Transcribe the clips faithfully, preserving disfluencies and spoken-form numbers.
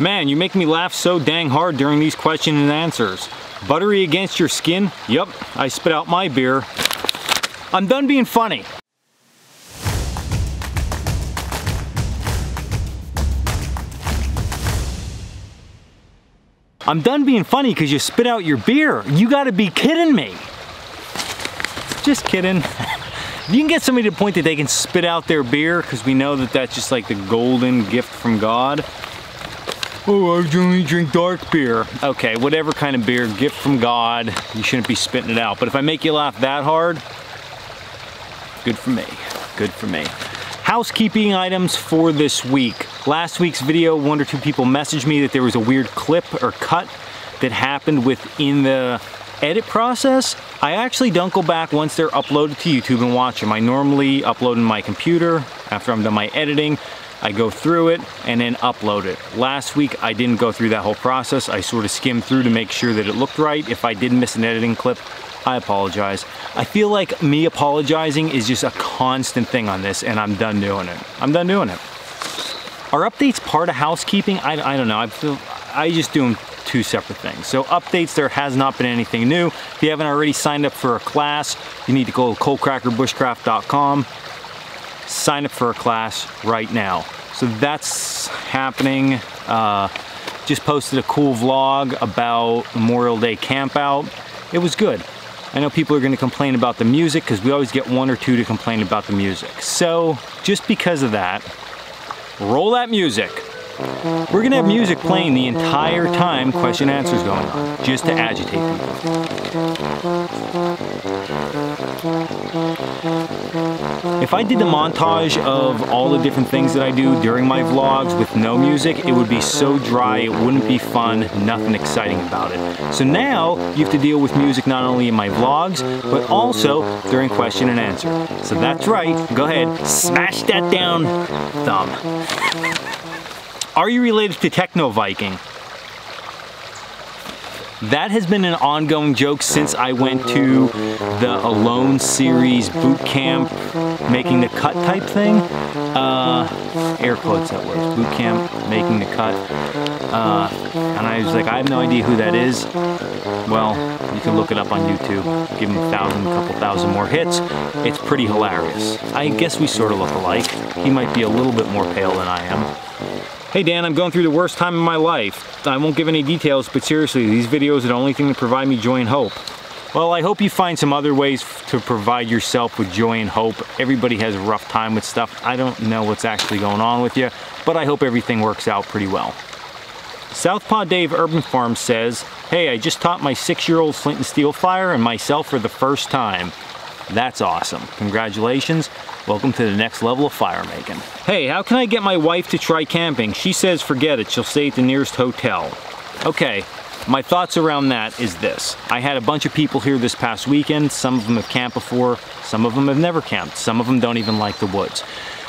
Man, you make me laugh so dang hard during these question and answers. Buttery against your skin? Yup, I spit out my beer. I'm done being funny. I'm done being funny because you spit out your beer. You gotta be kidding me. Just kidding. If you can get somebody to the point that they can spit out their beer, because we know that that's just like the golden gift from God. Oh, I generally drink dark beer. Okay, whatever kind of beer, gift from God, you shouldn't be spitting it out. But if I make you laugh that hard, good for me, good for me. Housekeeping items for this week. Last week's video, one or two people messaged me that there was a weird clip or cut that happened within the edit process. I actually don't go back once they're uploaded to YouTube and watch them. I normally upload in my computer. After I'm done my editing, I go through it and then upload it. Last week, I didn't go through that whole process. I sort of skimmed through to make sure that it looked right. If I did miss an editing clip, I apologize. I feel like me apologizing is just a constant thing on this, and I'm done doing it. I'm done doing it. Are updates part of housekeeping? I, I don't know. I feel I just do them two separate things. So updates, there has not been anything new. If you haven't already signed up for a class, you need to go to coal cracker bush craft dot com. Sign up for a class right now. So that's happening. Uh, just posted a cool vlog about Memorial Day camp out. It was good. I know people are going to complain about the music because we always get one or two to complain about the music. So just because of that, roll that music. We're going to have music playing the entire time question and answers going on, just to agitate people. If I did the montage of all the different things that I do during my vlogs with no music, it would be so dry, it wouldn't be fun, nothing exciting about it. So now, you have to deal with music not only in my vlogs, but also during question and answer. So that's right, go ahead, smash that down thumb. Are you related to Techno Viking? That has been an ongoing joke since I went to the Alone series boot camp, making the cut type thing. Uh, air quotes that word, boot camp, making the cut. Uh, and I was like, I have no idea who that is. Well, you can look it up on YouTube, give them a thousand, a couple thousand more hits. It's pretty hilarious. I guess we sort of look alike. He might be a little bit more pale than I am. Hey Dan, I'm going through the worst time of my life. I won't give any details, but seriously, these videos are the only thing that provide me joy and hope. Well, I hope you find some other ways to provide yourself with joy and hope. Everybody has a rough time with stuff. I don't know what's actually going on with you, but I hope everything works out pretty well. Southpaw Dave Urban Farm says, hey, I just taught my six-year-old flint and steel fire and myself for the first time. That's awesome. Congratulations. Welcome to the next level of fire making. Hey, how can I get my wife to try camping? She says forget it, she'll stay at the nearest hotel. Okay, my thoughts around that is this. I had a bunch of people here this past weekend. Some of them have camped before, some of them have never camped, some of them don't even like the woods.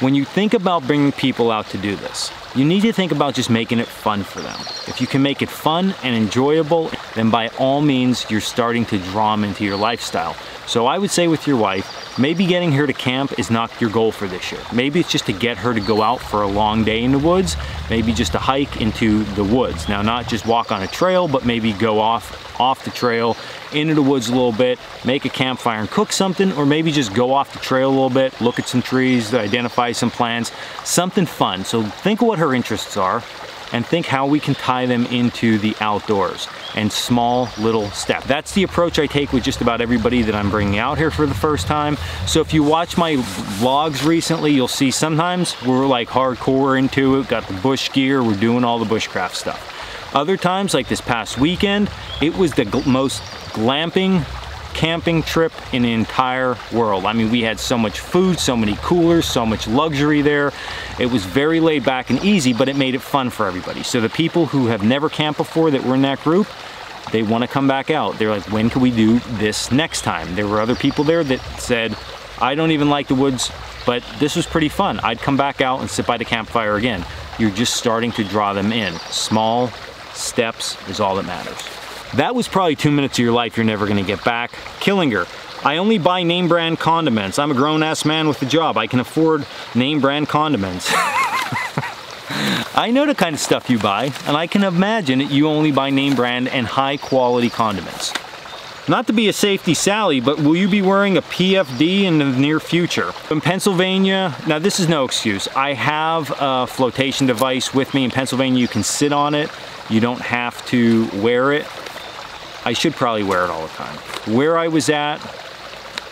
When you think about bringing people out to do this, you need to think about just making it fun for them. If you can make it fun and enjoyable, then by all means, you're starting to draw them into your lifestyle. So I would say with your wife, maybe getting her to camp is not your goal for this year. Maybe it's just to get her to go out for a long day in the woods, maybe just a hike into the woods. Now, not just walk on a trail, but maybe go off, off the trail, into the woods a little bit, make a campfire and cook something, or maybe just go off the trail a little bit, look at some trees, identify some plants, something fun. So think what her interests are and think how we can tie them into the outdoors and small little steps. That's the approach I take with just about everybody that I'm bringing out here for the first time. So if you watch my vlogs recently, you'll see sometimes we're like hardcore into it, got the bush gear, we're doing all the bushcraft stuff. Other times, like this past weekend, it was the gl- most glamping, camping trip in the entire world. I mean, we had so much food, so many coolers, so much luxury there. It was very laid back and easy, but it made it fun for everybody. So the people who have never camped before that were in that group, they want to come back out. They're like, when can we do this next time? There were other people there that said, I don't even like the woods, but this was pretty fun. I'd come back out and sit by the campfire again. You're just starting to draw them in. Small steps is all that matters. That was probably two minutes of your life you're never gonna get back. Killinger, I only buy name brand condiments. I'm a grown ass man with a job. I can afford name brand condiments. I know the kind of stuff you buy, and I can imagine that you only buy name brand and high quality condiments. Not to be a safety Sally, but will you be wearing a P F D in the near future? In Pennsylvania, now this is no excuse. I have a flotation device with me in Pennsylvania. You can sit on it. You don't have to wear it. I should probably wear it all the time. Where I was at,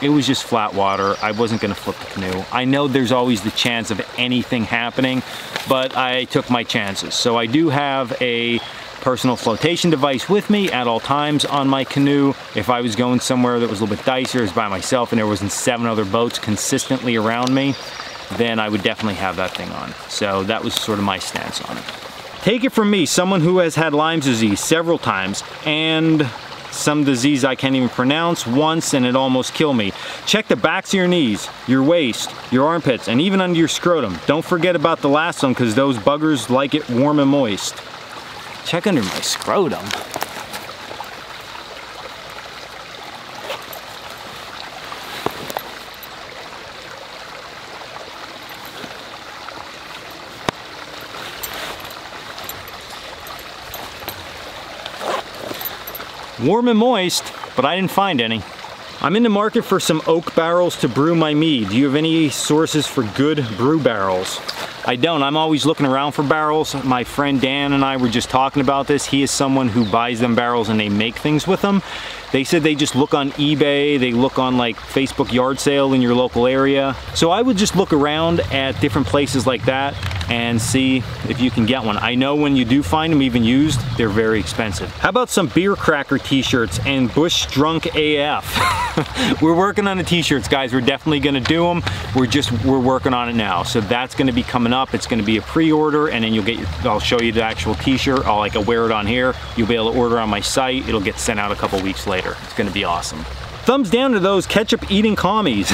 it was just flat water. I wasn't gonna flip the canoe. I know there's always the chance of anything happening, but I took my chances. So I do have a personal flotation device with me at all times on my canoe. If I was going somewhere that was a little bit dicier, I was by myself and there wasn't seven other boats consistently around me, then I would definitely have that thing on. So that was sort of my stance on it. Take it from me, someone who has had Lyme disease several times and some disease I can't even pronounce once, and it almost killed me. Check the backs of your knees, your waist, your armpits, and even under your scrotum. Don't forget about the last one because those buggers like it warm and moist. Check under my scrotum. Warm and moist, but I didn't find any. I'm in the market for some oak barrels to brew my mead. Do you have any sources for good brew barrels? I don't. I'm always looking around for barrels. My friend Dan and I were just talking about this. He is someone who buys them barrels and they make things with them. They said they just look on eBay, they look on like Facebook yard sale in your local area. So I would just look around at different places like that and see if you can get one. I know when you do find them even used, they're very expensive. How about some beer cracker t-shirts and Bush Drunk A F? We're working on the t-shirts, guys. We're definitely gonna do them. We're just, we're working on it now. So that's gonna be coming up. It's gonna be a pre-order and then you'll get your, I'll show you the actual t-shirt. I'll like wear it on here. You'll be able to order on my site. It'll get sent out a couple weeks later. It's gonna be awesome. Thumbs down to those ketchup eating commies.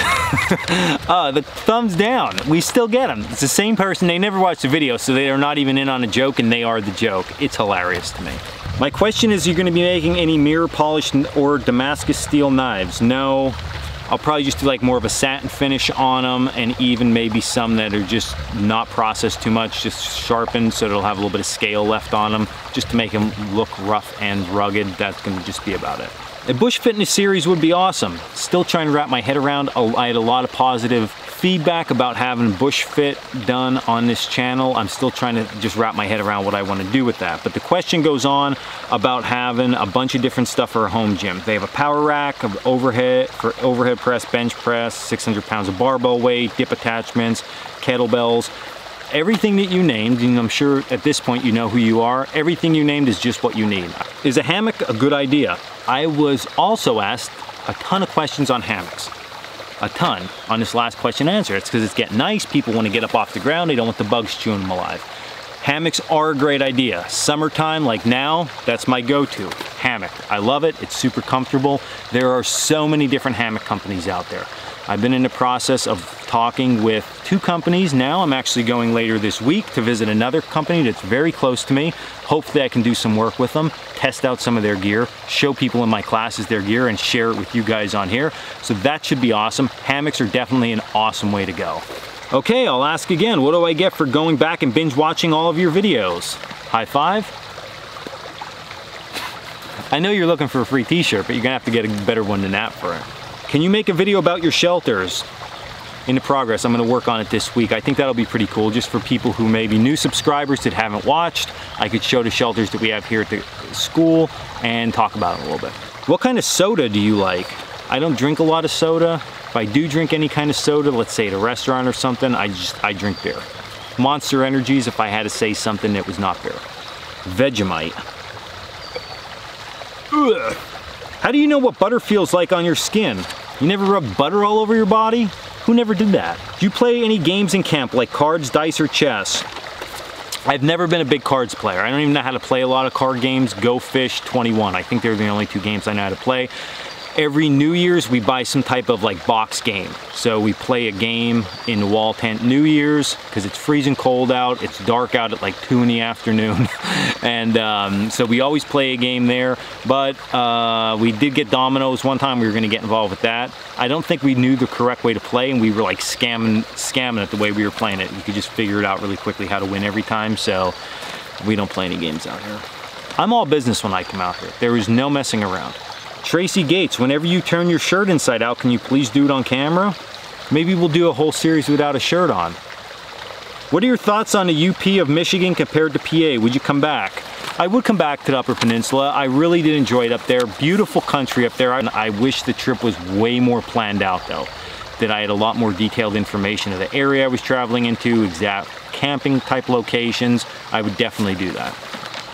uh, the thumbs down, we still get them. It's the same person, they never watched the video, so they are not even in on a joke and they are the joke. It's hilarious to me. My question is, you're gonna be making any mirror polish or Damascus steel knives? No, I'll probably just do like more of a satin finish on them and even maybe some that are just not processed too much, just sharpened so it'll have a little bit of scale left on them just to make them look rough and rugged. That's gonna just be about it. A bush fitness series would be awesome. Still trying to wrap my head around. I had a lot of positive feedback about having bush fit done on this channel. I'm still trying to just wrap my head around what I want to do with that. But the question goes on about having a bunch of different stuff for a home gym. They have a power rack, of overhead for overhead press, bench press, six hundred pounds of barbell weight, dip attachments, kettlebells. Everything that you named, and I'm sure at this point you know who you are, everything you named is just what you need. Is a hammock a good idea? I was also asked a ton of questions on hammocks. A ton on this last question and answer. It's because it's getting nice, people want to get up off the ground, they don't want the bugs chewing them alive. Hammocks are a great idea. Summertime, like now, that's my go-to. Hammock. I love it, it's super comfortable. There are so many different hammock companies out there. I've been in the process of talking with two companies now. I'm actually going later this week to visit another company that's very close to me. Hopefully I can do some work with them, test out some of their gear, show people in my classes their gear and share it with you guys on here. So that should be awesome. Hammocks are definitely an awesome way to go. Okay, I'll ask again, what do I get for going back and binge watching all of your videos? High five. I know you're looking for a free t-shirt, but you're gonna have to get a better one than that for it. Can you make a video about your shelters? In the progress, I'm gonna work on it this week. I think that'll be pretty cool, just for people who may be new subscribers that haven't watched. I could show the shelters that we have here at the school and talk about it a little bit. What kind of soda do you like? I don't drink a lot of soda. If I do drink any kind of soda, let's say at a restaurant or something, I just, I drink beer. Monster Energies, if I had to say something that was not beer. Vegemite. Ugh. How do you know what butter feels like on your skin? You never rub butter all over your body? Who never did that? Do you play any games in camp like cards, dice, or chess? I've never been a big cards player. I don't even know how to play a lot of card games. Go Fish, twenty-one. I think they're the only two games I know how to play. Every New Year's, we buy some type of like box game. So we play a game in the wall tent New Year's, because it's freezing cold out, it's dark out at like two in the afternoon. And um, so we always play a game there, but uh, we did get dominoes one time. We were gonna get involved with that. I don't think we knew the correct way to play, and we were like scamming, scamming it the way we were playing it. You could just figure it out really quickly how to win every time, so we don't play any games out here. I'm all business when I come out here. There is no messing around. Tracy Gates, whenever you turn your shirt inside out, can you please do it on camera? Maybe we'll do a whole series without a shirt on. What are your thoughts on the U P of Michigan compared to P A? Would you come back? I would come back to the Upper Peninsula. I really did enjoy it up there. Beautiful country up there. I wish the trip was way more planned out though, that I had a lot more detailed information of the area I was traveling into, exact camping type locations. I would definitely do that.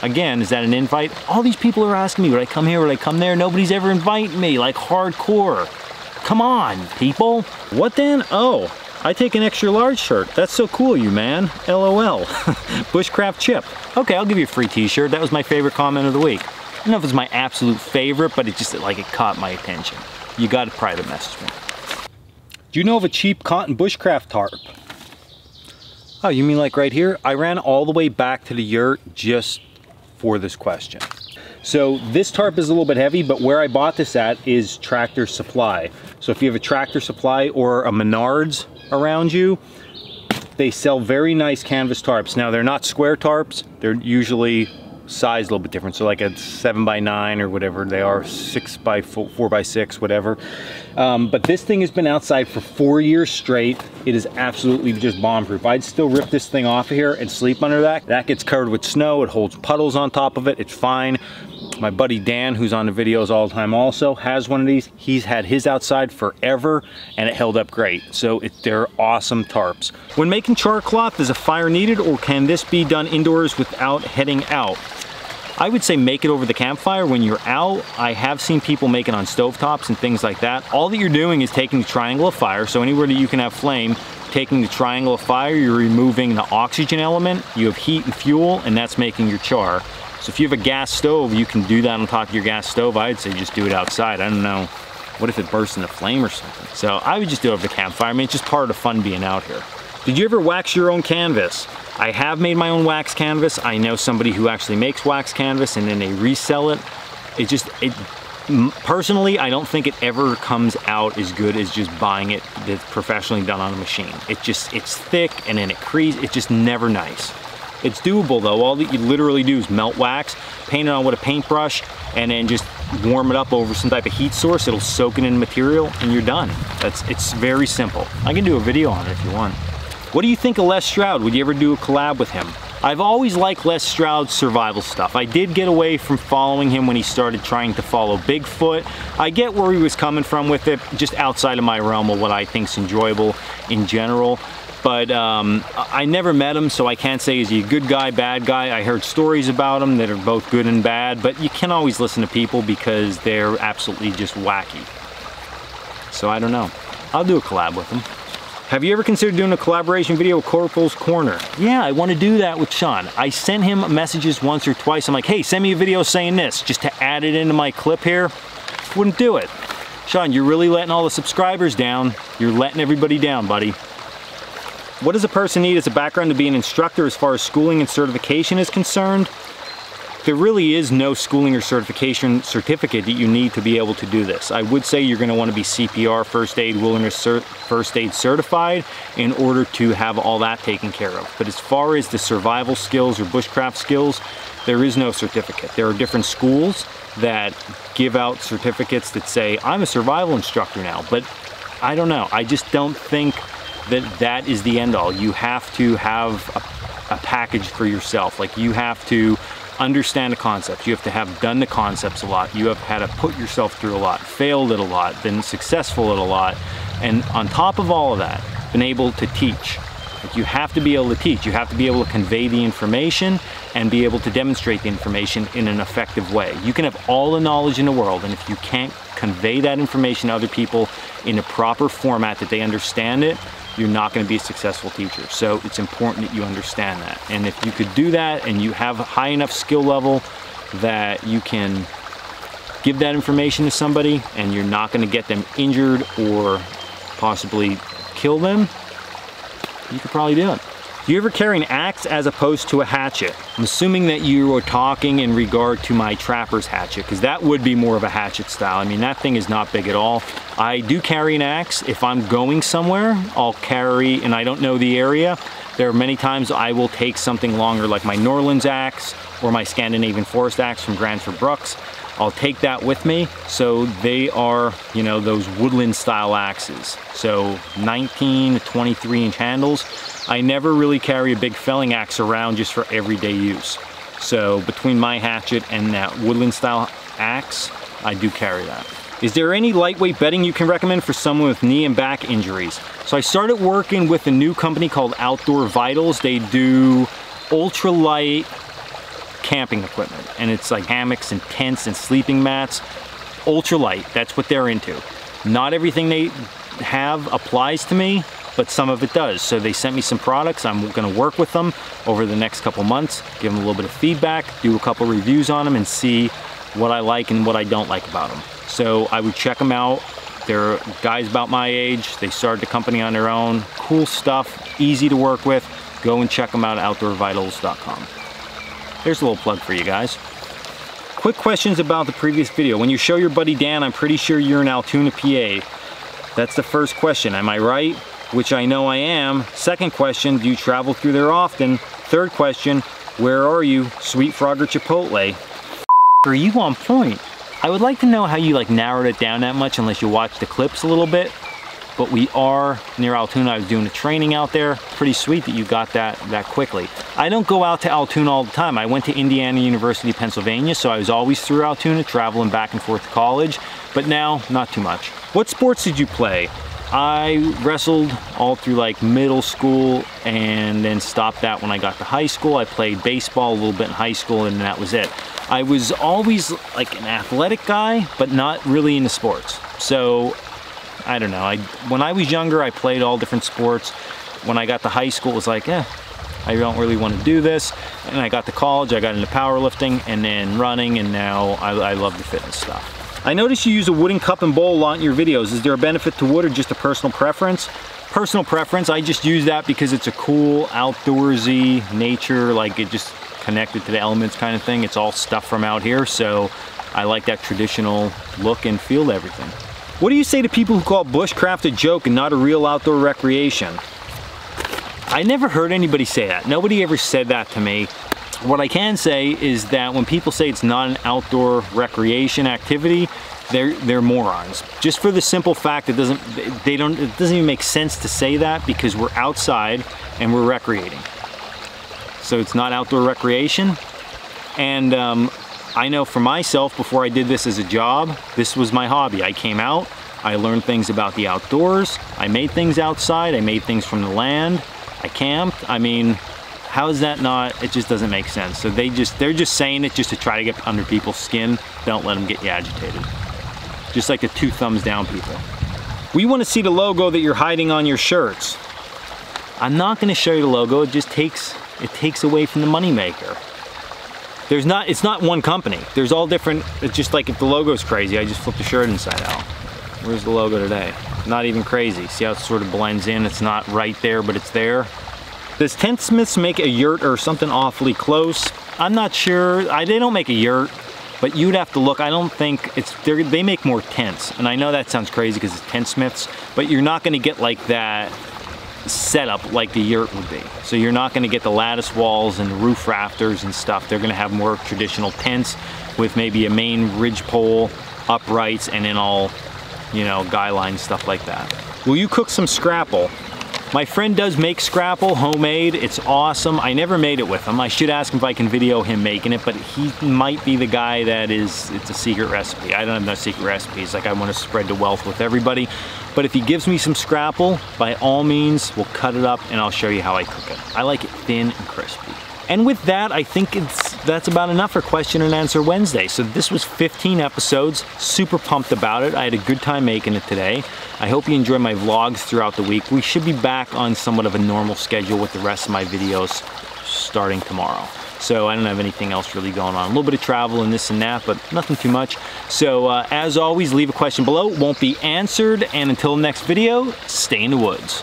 Again, is that an invite? All these people are asking me, would I come here, would I come there? Nobody's ever invited me, like hardcore. Come on, people. What then? Oh, I take an extra large shirt. That's so cool, you man. LOL. Bushcraft Chip. Okay, I'll give you a free t-shirt. That was my favorite comment of the week. I don't know if it's my absolute favorite, but it just, like, it caught my attention. You got a private message me. Do you know of a cheap cotton bushcraft tarp? Oh, you mean like right here? I ran all the way back to the yurt just for this question. So this tarp is a little bit heavy, but where I bought this at is Tractor Supply. So if you have a Tractor Supply or a Menards around you, they sell very nice canvas tarps. Now they're not square tarps, they're usually sized a little bit different. So like a seven by nine or whatever they are, six by four, four by six, whatever. Um, but this thing has been outside for four years straight. It is absolutely just bomb proof. I'd still rip this thing off of here and sleep under that. That gets covered with snow. It holds puddles on top of it. It's fine. My buddy Dan, who's on the videos all the time also, has one of these. He's had his outside forever and it held up great. So it, they're awesome tarps. When making char cloth, is a fire needed or can this be done indoors without heading out? I would say make it over the campfire when you're out. I have seen people make it on stovetops and things like that. All that you're doing is taking the triangle of fire, so anywhere that you can have flame, taking the triangle of fire, you're removing the oxygen element, you have heat and fuel, and that's making your char. So if you have a gas stove, you can do that on top of your gas stove. I'd say just do it outside. I don't know, what if it bursts into flame or something? So I would just do it over the campfire. I mean, it's just part of the fun being out here. Did you ever wax your own canvas? I have made my own wax canvas. I know somebody who actually makes wax canvas and then they resell it. It just, it, personally, I don't think it ever comes out as good as just buying it that's professionally done on a machine. It just, it's thick and then it creases. It's just never nice. It's doable though. All that you literally do is melt wax, paint it on with a paintbrush, and then just warm it up over some type of heat source. It'll soak it in material and you're done. That's, it's very simple. I can do a video on it if you want. What do you think of Les Stroud? Would you ever do a collab with him? I've always liked Les Stroud's survival stuff. I did get away from following him when he started trying to follow Bigfoot. I get where he was coming from with it, just outside of my realm of what I think's enjoyable in general. But um, I never met him, so I can't say is he a good guy, bad guy. I heard stories about him that are both good and bad, but you can always listen to people because they're absolutely just wacky. So I don't know. I'll do a collab with him. Have you ever considered doing a collaboration video with Corporal's Corner? Yeah, I want to do that with Sean. I sent him messages once or twice. I'm like, hey, send me a video saying this, just to add it into my clip here. Wouldn't do it. Sean, you're really letting all the subscribers down. You're letting everybody down, buddy. What does a person need as a background to be an instructor as far as schooling and certification is concerned? There really is no schooling or certification certificate that you need to be able to do this. I would say you're going to want to be C P R, first aid, wilderness cert, first aid certified in order to have all that taken care of. But as far as the survival skills or bushcraft skills, there is no certificate. There are different schools that give out certificates that say, I'm a survival instructor now, but I don't know. I just don't think that that is the end all. You have to have a, a package for yourself. Like you have to understand the concepts. You have to have done the concepts a lot. You have had to put yourself through a lot, failed at a lot, been successful at a lot. And on top of all of that, been able to teach. Like you have to be able to teach. You have to be able to convey the information and be able to demonstrate the information in an effective way. You can have all the knowledge in the world, and if you can't convey that information to other people in a proper format that they understand it, you're not going to be a successful teacher. So it's important that you understand that. And if you could do that and you have a high enough skill level that you can give that information to somebody and you're not going to get them injured or possibly kill them, you could probably do it. Do you ever carry an axe as opposed to a hatchet? I'm assuming that you are talking in regard to my trapper's hatchet, because that would be more of a hatchet style. I mean, that thing is not big at all. I do carry an axe. If I'm going somewhere, I'll carry, and I don't know the area, there are many times I will take something longer, like my Norlands axe or my Scandinavian forest axe from Gransfors Bruks. I'll take that with me. So they are, you know, those woodland style axes. So nineteen to twenty-three inch handles. I never really carry a big felling axe around just for everyday use. So between my hatchet and that woodland style axe, I do carry that. Is there any lightweight bedding you can recommend for someone with knee and back injuries? So I started working with a new company called Outdoor Vitals. They do ultralight camping equipment, and it's like hammocks and tents and sleeping mats. Ultralight, that's what they're into. Not everything they have applies to me, but some of it does. So they sent me some products. I'm gonna work with them over the next couple months, give them a little bit of feedback, do a couple reviews on them and see what I like and what I don't like about them. So I would check them out. They're guys about my age. They started the company on their own. Cool stuff, easy to work with. Go and check them out at outdoor vitals dot com. Here's a little plug for you guys. Quick questions about the previous video. When you show your buddy Dan, I'm pretty sure you're in Altoona, P A. That's the first question, am I right? Which I know I am. Second question, do you travel through there often? Third question, where are you? Sweet Frog or Chipotle? Are you on point? I would like to know how you like narrowed it down that much unless you watched the clips a little bit, but we are near Altoona. I was doing a training out there. Pretty sweet that you got that that quickly. I don't go out to Altoona all the time. I went to Indiana University of Pennsylvania, so I was always through Altoona, traveling back and forth to college, but now, not too much. What sports did you play? I wrestled all through like middle school and then stopped that when I got to high school. I played baseball a little bit in high school and that was it. I was always like an athletic guy, but not really into sports. So, I don't know. I, when I was younger, I played all different sports. When I got to high school, it was like, eh, I don't really want to do this. And I got to college, I got into powerlifting and then running, and now I, I love the fitness stuff. I noticed you use a wooden cup and bowl a lot in your videos. Is there a benefit to wood or just a personal preference? Personal preference, I just use that because it's a cool, outdoorsy nature, like it just connected to the elements kind of thing. It's all stuff from out here, so I like that traditional look and feel to everything. What do you say to people who call bushcraft a joke and not a real outdoor recreation? I never heard anybody say that. Nobody ever said that to me. What I can say is that when people say it's not an outdoor recreation activity, they're they're morons. Just for the simple fact that doesn't they don't it doesn't even make sense to say that, because we're outside and we're recreating. So it's not outdoor recreation. And um, I know for myself, before I did this as a job, this was my hobby. I came out, I learned things about the outdoors, I made things outside, I made things from the land, I camped. I mean, how is that not, it just doesn't make sense. So they just, they're just saying it just to try to get under people's skin. Don't let them get you agitated. Just like the two thumbs down people. We want to see the logo that you're hiding on your shirts. I'm not gonna show you the logo, it just takes, it takes away from the moneymaker. There's not, it's not one company. There's all different, it's just like if the logo's crazy, I just flip the shirt inside out. Where's the logo today? Not even crazy. See how it sort of blends in? It's not right there, but it's there. Does Tentsmiths make a yurt or something awfully close? I'm not sure. I, they don't make a yurt, but you'd have to look. I don't think it's, they make more tents. And I know that sounds crazy because it's Tentsmiths, but you're not gonna get like that setup like the yurt would be. So you're not going to get the lattice walls and the roof rafters and stuff. They're going to have more traditional tents with maybe a main ridge pole, uprights, and then all, you know, guy lines, stuff like that. Will you cook some scrapple? My friend does make scrapple, homemade. It's awesome. I never made it with him. I should ask him if I can video him making it, but he might be the guy that is, it's a secret recipe. I don't have no secret recipes. Like, I want to spread the wealth with everybody. But if he gives me some scrapple, by all means, we'll cut it up and I'll show you how I cook it. I like it thin and crispy. And with that, I think it's that's about enough for Question and Answer Wednesday. So this was fifteen episodes, super pumped about it. I had a good time making it today. I hope you enjoy my vlogs throughout the week. We should be back on somewhat of a normal schedule with the rest of my videos starting tomorrow. So I don't have anything else really going on. A little bit of travel and this and that, but nothing too much. So uh, as always, leave a question below. It won't be answered. And until next video, stay in the woods.